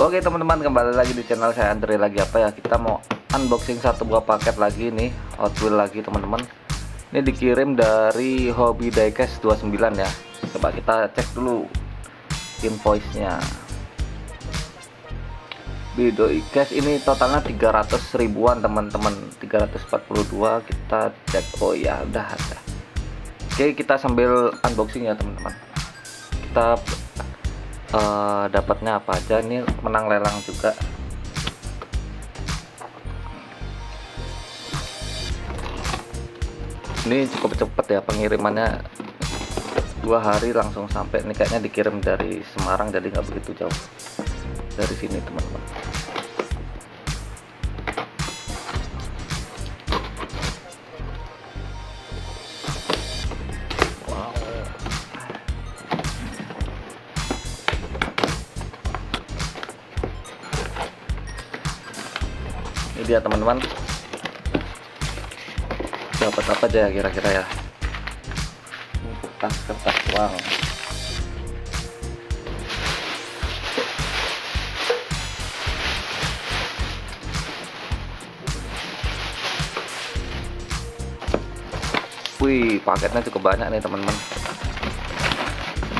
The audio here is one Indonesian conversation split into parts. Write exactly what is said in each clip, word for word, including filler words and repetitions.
Oke teman-teman, kembali lagi di channel saya Andre lagi apa ya. Kita mau unboxing satu buah paket lagi nih, Hot Wheels lagi teman-teman. Ini dikirim dari hobby Diecast dua puluh sembilan ya. Coba kita cek dulu invoice-nya. Di Diecast ini totalnya tiga ratus ribuan teman-teman, tiga ratus empat puluh dua. Kita cek, oh ya udah ada. Oke, kita sambil unboxing ya teman-teman. Kita Uh, dapatnya apa aja, ini menang lelang juga. Ini cukup cepet ya pengirimannya, dua hari langsung sampai. Ini kayaknya dikirim dari Semarang, jadi nggak begitu jauh dari sini teman-teman. Ini dia teman-teman, dapat apa aja kira-kira ya. Kertas kertas uang, wih paketnya cukup banyak nih teman-teman.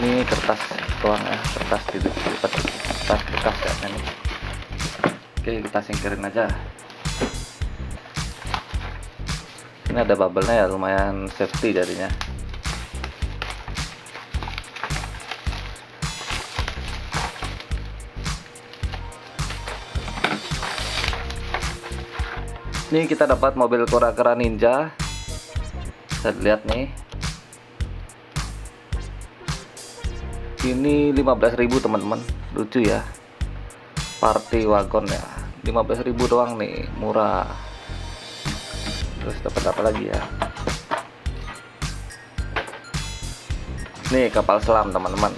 Ini kertas uang ya, kertas tidur, kertas kertas ya ini. Oke, kita singkirin aja. Ini ada bubble-nya ya, lumayan safety jadinya. Ini kita dapat mobil Kora-kora Ninja. Bisa lihat nih. Ini lima belas ribu teman-teman. Lucu ya. Party wagon ya. lima belas ribu doang nih, murah. Terus dapat apa lagi ya? Nih kapal selam teman-teman.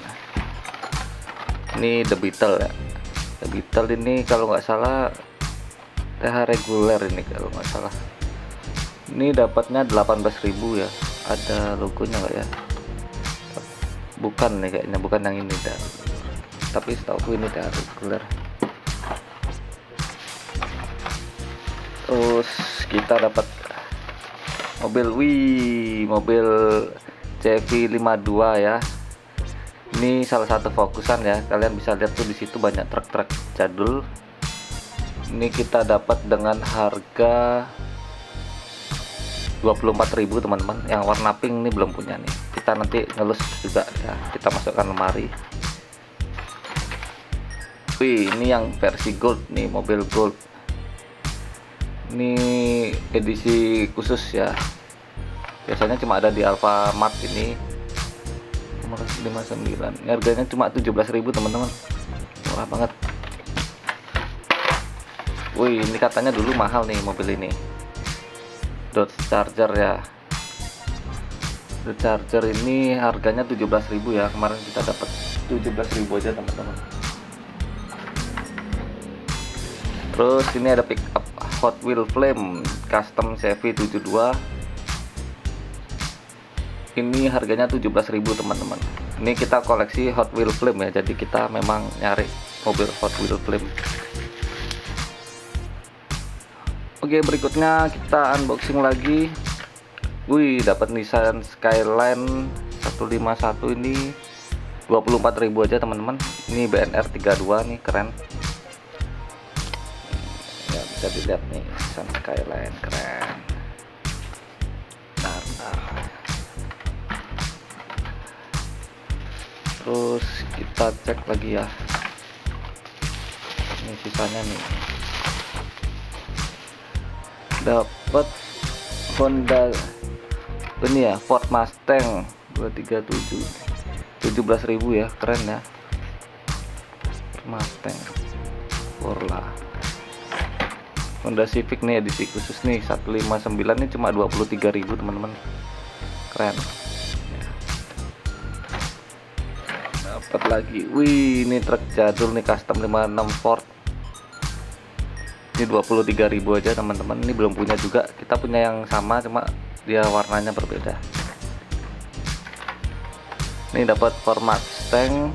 Ini The Beetle ya. The Beetle ini kalau nggak salah T H reguler ini kalau nggak salah. Ini dapatnya delapan belas ribu ya. Ada logonya nggak ya? Bukan nih kayaknya, bukan yang ini dah. Tapi setahu ini T H reguler. Terus kita dapat mobil, wih, mobil Chevy lima dua ya. Ini salah satu fokusan ya. Kalian bisa lihat tuh di situ banyak truk-truk jadul. Ini kita dapat dengan harga dua puluh empat ribu teman-teman. Yang warna pink ini belum punya nih. Kita nanti ngelus juga ya. Kita masukkan lemari. Wih, ini yang versi gold nih, mobil gold. Ini edisi khusus ya, biasanya cuma ada di Alfamart. Ini lima sembilan, harganya cuma tujuh belas ribu teman-teman, murah banget. Wih, ini katanya dulu mahal nih mobil ini, Dodge Charger ya. Dodge Charger ini harganya tujuh belas ribu ya, kemarin kita dapat tujuh belas ribu aja teman-teman. Terus ini ada pick up Hot Wheel Flame Custom Chevy tujuh dua. Ini harganya tujuh belas ribu teman-teman. Ini kita koleksi Hot Wheel Flame ya. Jadi kita memang nyari mobil Hot Wheel Flame. Oke, berikutnya kita unboxing lagi. Wih, dapat Nissan Skyline satu lima satu ini dua puluh empat ribu aja teman-teman. Ini B N R tiga dua nih, keren. Dilihat nih Nissan Skyline keren. Bentar, bentar. Terus kita cek lagi ya. Ini sisanya nih. Dapat Honda ini ya, Ford Mustang dua tiga tujuh. tujuh belas ribu ya, keren ya. Mustang Forla. Honda Civic nih edisi khusus nih satu lima sembilan ini cuma dua puluh tiga ribu teman-teman, keren. Dapat lagi, wih ini truk jadul nih custom lima enam Ford. Ini dua puluh tiga ribu aja teman-teman, ini belum punya juga. Kita punya yang sama cuma dia warnanya berbeda. Ini dapat Ford Mustang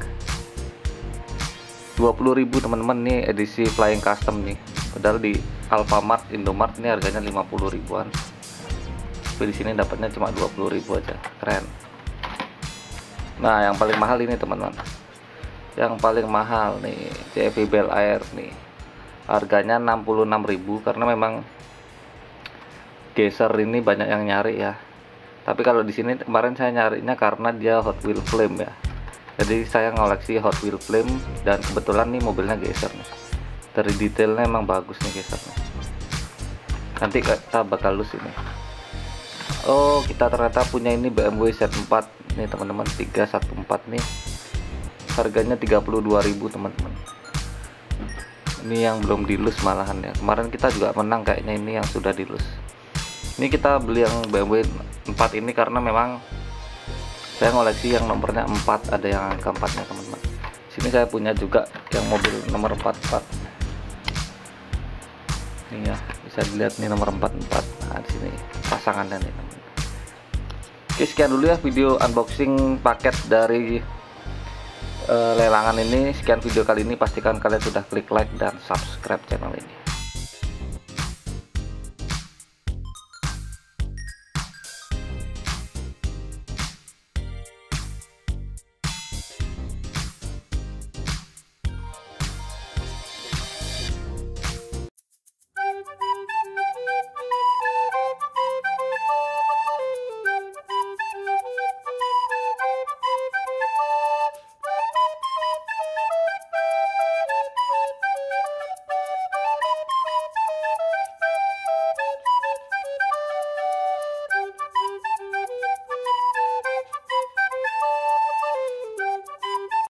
dua puluh ribu teman-teman nih edisi Flying Custom nih. Padahal di Alfamart, Indomart ini harganya lima puluh ribuan. Tapi di sini dapatnya cuma dua puluh ribu aja. Keren. Nah, yang paling mahal ini teman-teman. Yang paling mahal nih Chevy Bel Air nih. Harganya enam puluh enam ribu karena memang Gasser ini banyak yang nyari ya. Tapi kalau di sini kemarin saya nyarinya karena dia Hot Wheel Flame ya. Jadi saya ngoleksi Hot Wheel Flame dan kebetulan nih mobilnya Gasser nih. Dari detailnya emang bagus nih Gasser. Nanti kita bakal lus ini. Oh, kita ternyata punya ini B M W Z empat nih teman-teman, tiga satu empat nih. Harganya tiga puluh dua ribu teman-teman. Ini yang belum dilus malahan ya. Kemarin kita juga menang kayaknya ini yang sudah dilus. Ini kita beli yang B M W empat ini karena memang saya ngoleksi yang nomornya empat, ada yang angka empatnya teman-teman. Sini saya punya juga yang mobil nomor empat empat. Ini ya, bisa dilihat nih nomor empat empat. Nah, di sini pasangannya nih teman-teman. Oke, sekian dulu ya video unboxing paket dari uh, lelangan ini. Sekian video kali ini, pastikan kalian sudah klik like dan subscribe channel ini.